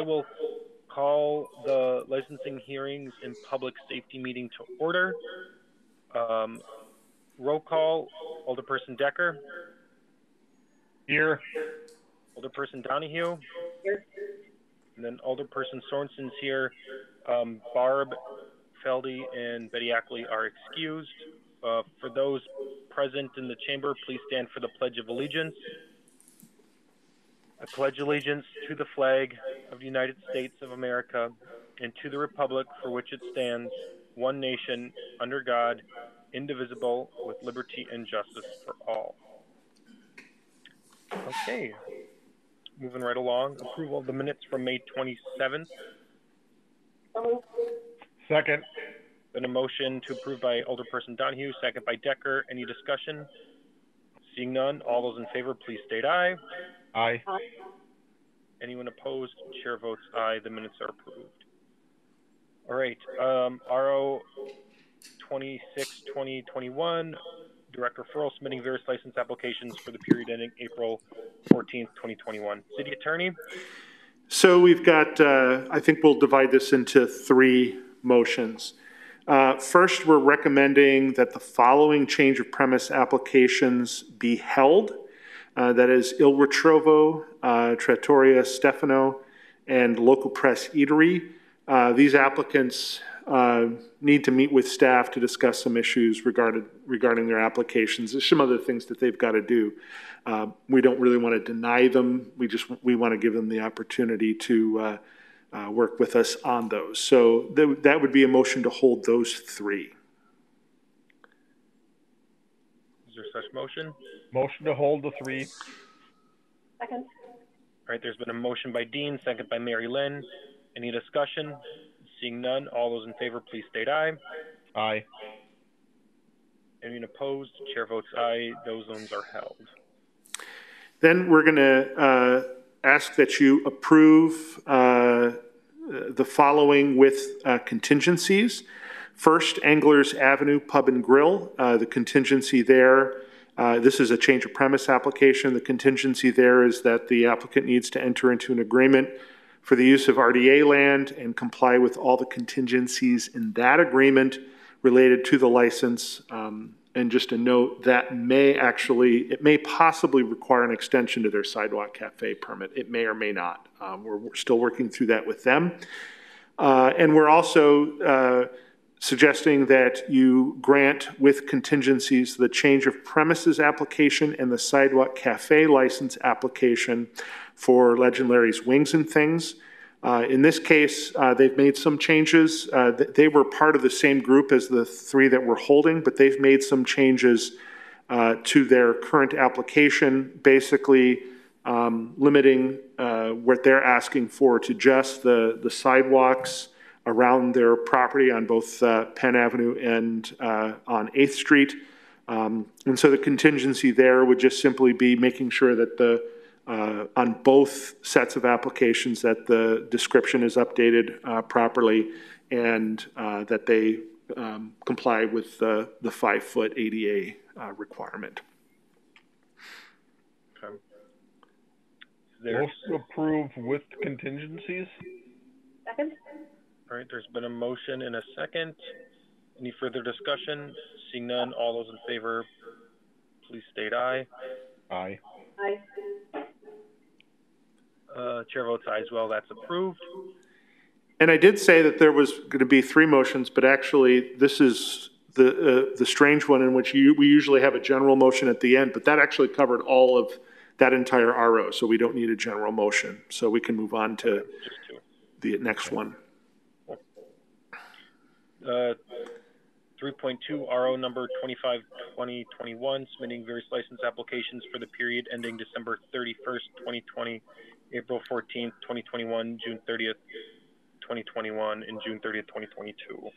I will call the licensing hearings and public safety meeting to order. Roll call, Alderperson Decker. Here. Alderperson Donahue. Here. And then Alderperson Sorensen's here. Barb, Feldy, and Betty Ackley are excused. For those present in the chamber, please stand for the Pledge of Allegiance. I pledge allegiance to the flag of the United States of America and to the republic for which it stands, one nation, under God, indivisible, with liberty and justice for all. Okay, moving right along. Approval of the minutes from May 27th. Second. Then a motion to approve by Alderperson Donahue, second by Decker. Any discussion? Seeing none, all those in favor, please state aye. Aye. Aye. Anyone opposed? Chair votes aye. The minutes are approved. All right. RO 26, 2021, direct referral submitting various license applications for the period ending April 14th, 2021. City Attorney? So we've got, I think we'll divide this into three motions. First, we're recommending that the following change of premise applications be held. That is Il Retrovo, Trattoria Stefano, and Local Press Eatery. These applicants need to meet with staff to discuss some issues regarding their applications. There's some other things that they've got to do. We don't really want to deny them. We want to give them the opportunity to work with us on those. So that would be a motion to hold those three. Is there such motion? Motion to hold the three. Second. All right, there's been a motion by Dean, second by Mary Lynn. Any discussion? Seeing none, all those in favor, please state aye. Aye. Anyone opposed? Chair votes aye. Those ones are held. Then we're going to ask that you approve the following with contingencies. First, Anglers Avenue Pub and Grill. The contingency there, this is a change of premise application. The contingency there is that the applicant needs to enter into an agreement for the use of RDA land and comply with all the contingencies in that agreement related to the license. And just a note, that it may possibly require an extension to their sidewalk cafe permit. It may or may not. We're still working through that with them. And we're also suggesting that you grant with contingencies the change of premises application and the sidewalk cafe license application for Legendary's Wings and Things. In this case, they've made some changes. They were part of the same group as the three that we're holding, but they've made some changes to their current application, basically limiting what they're asking for to just the sidewalks around their property on both Penn Avenue and on 8th Street. And so the contingency there would just simply be making sure that on both sets of applications that the description is updated properly and that they comply with the 5-foot ADA requirement. Okay. Motion to approve with contingencies. Second. All right, there's been a motion and a second. Any further discussion? Seeing none, all those in favor, please state aye. Aye. Aye. Chair votes aye as well. That's approved. And I did say that there was going to be three motions, but actually this is the strange one in which we usually have a general motion at the end, but that actually covered all of that entire RO, so we don't need a general motion. So we can move on to the next one. 3.2 RO number 25-2021, submitting various license applications for the period ending December 31st, 2020, April 14th, 2021, June 30th, 2021, and June 30th, 2022.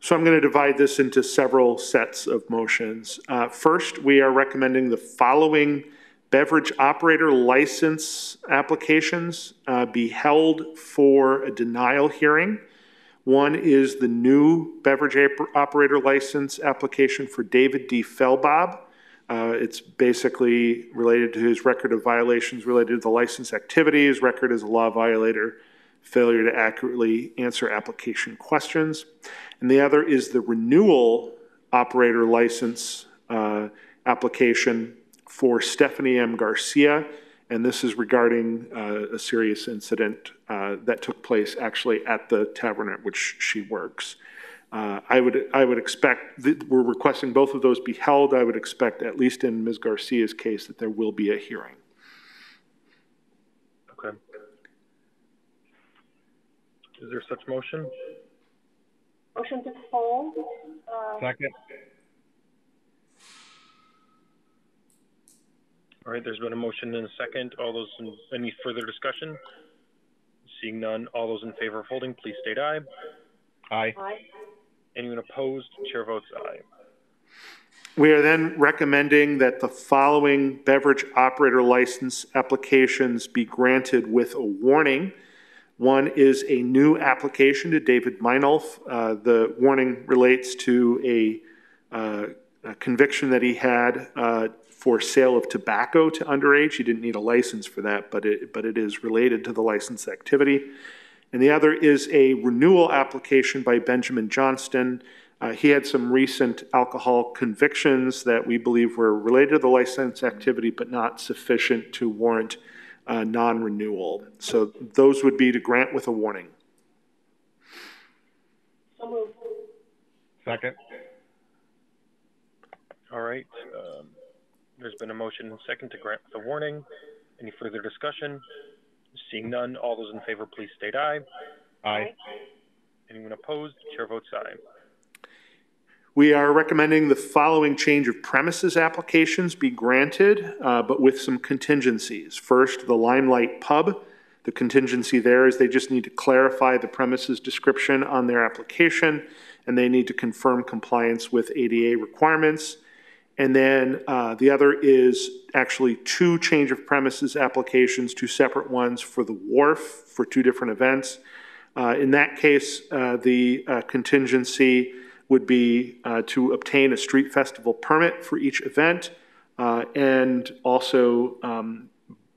So I'm going to divide this into several sets of motions. First, we are recommending the following beverage operator license applications be held for a denial hearing. One is the new beverage operator license application for David D. Fellbob. It's basically related to his record of violations related to the license activity. His record as a law violator, failure to accurately answer application questions. And the other is the renewal operator license application for Stephanie M. Garcia. And this is regarding a serious incident that took place actually at the tavern at which she works. I would expect, we're requesting both of those be held. I would expect, at least in Ms. Garcia's case, that there will be a hearing. Okay. Is there such motion? Motion to hold. Second. All right, there's been a motion and a second. All those, any further discussion? Seeing none, all those in favor of holding, please state aye. Aye. Aye. Anyone opposed? Chair votes aye. We are then recommending that the following beverage operator license applications be granted with a warning. One is a new application to David Meinolf. The warning relates to a conviction that he had for sale of tobacco to underage. He didn't need a license for that, but it is related to the license activity. And the other is a renewal application by Benjamin Johnston. He had some recent alcohol convictions that we believe were related to the license activity, but not sufficient to warrant non-renewal. So those would be to grant with a warning. So moved. Second. All right. There's been a motion and second to grant with a warning. Any further discussion? Seeing none, all those in favor, please state aye. Aye. Anyone opposed? Chair votes aye. We are recommending the following change of premises applications be granted, but with some contingencies. First, the Limelight Pub. The contingency there is they just need to clarify the premises description on their application, and they need to confirm compliance with ADA requirements. And then the other is actually two change of premises applications, two separate ones for the wharf for two different events. In that case, the contingency would be to obtain a street festival permit for each event. And also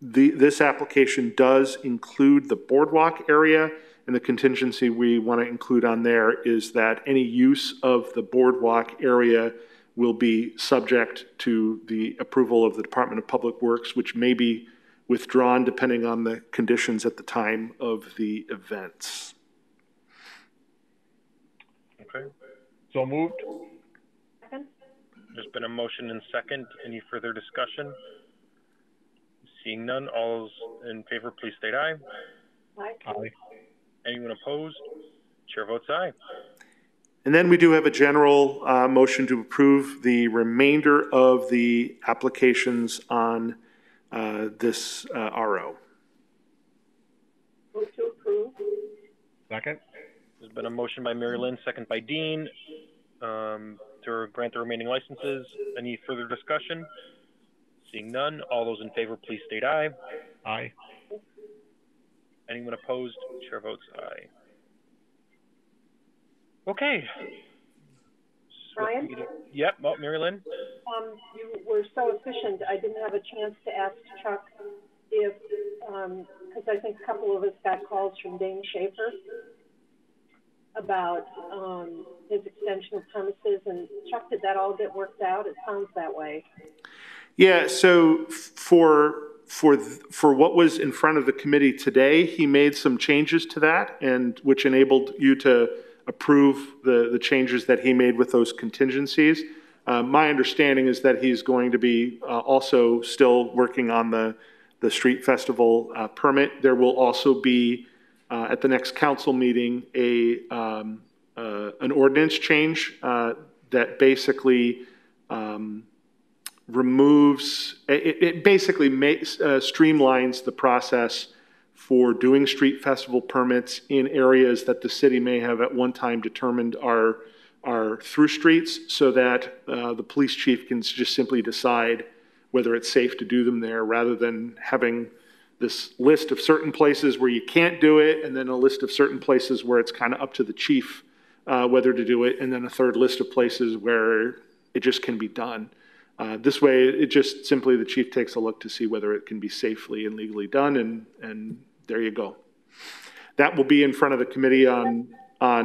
this application does include the boardwalk area, and the contingency we want to include on there is that any use of the boardwalk area will be subject to the approval of the Department of Public Works, which may be withdrawn depending on the conditions at the time of the events. Okay. So moved. Second. There's been a motion and second. Any further discussion? Seeing none, all those in favor, please state aye. Aye. Aye. Anyone opposed? Chair votes aye. And then we do have a general motion to approve the remainder of the applications on this RO. Move to approve. Second. There's been a motion by Mary Lynn, second by Dean, to grant the remaining licenses. Any further discussion? Seeing none, all those in favor, please state aye. Aye. Anyone opposed? Chair votes aye. Okay. Brian? Yep, oh, Mary Lynn? You were so efficient, I didn't have a chance to ask Chuck if, because I think a couple of us got calls from Dane Schaefer about his extension of premises, and Chuck, did that all get worked out? It sounds that way. Yeah, so for what was in front of the committee today, he made some changes to that, and which enabled you to approve the changes that he made with those contingencies. My understanding is that he's going to be also still working on the street festival permit. There will also be at the next council meeting an ordinance change that basically removes, it basically makes, streamlines the process for doing street festival permits in areas that the city may have at one time determined are through streets, so that the police chief can just simply decide whether it's safe to do them there, rather than having this list of certain places where you can't do it, and then a list of certain places where it's kind of up to the chief whether to do it, and then a third list of places where it just can be done. This way, it just simply the chief takes a look to see whether it can be safely and legally done, and there you go. That will be in front of the committee on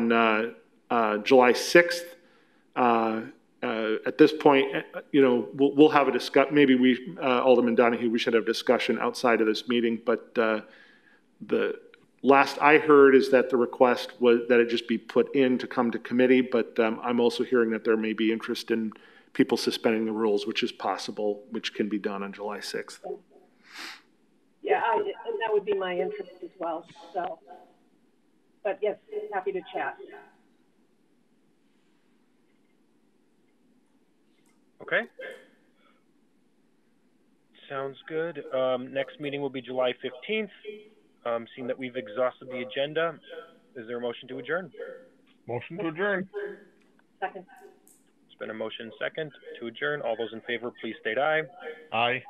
July 6th. At this point, you know, we'll have a discussion. Maybe we, Alderman Donahue, we should have a discussion outside of this meeting. But the last I heard is that the request was that it just be put in to come to committee. But I'm also hearing that there may be interest in people suspending the rules, which is possible, which can be done on July 6th. Yeah, and that would be my interest as well. So, but yes, happy to chat. Okay. Sounds good. Next meeting will be July 15th. Seeing that we've exhausted the agenda, is there a motion to adjourn? Motion to adjourn. Second. It's been a motion second to adjourn. All those in favor, please state aye. Aye.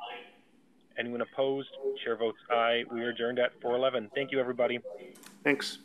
Anyone opposed? Chair votes aye. We are adjourned at 4:11. Thank you, everybody. Thanks.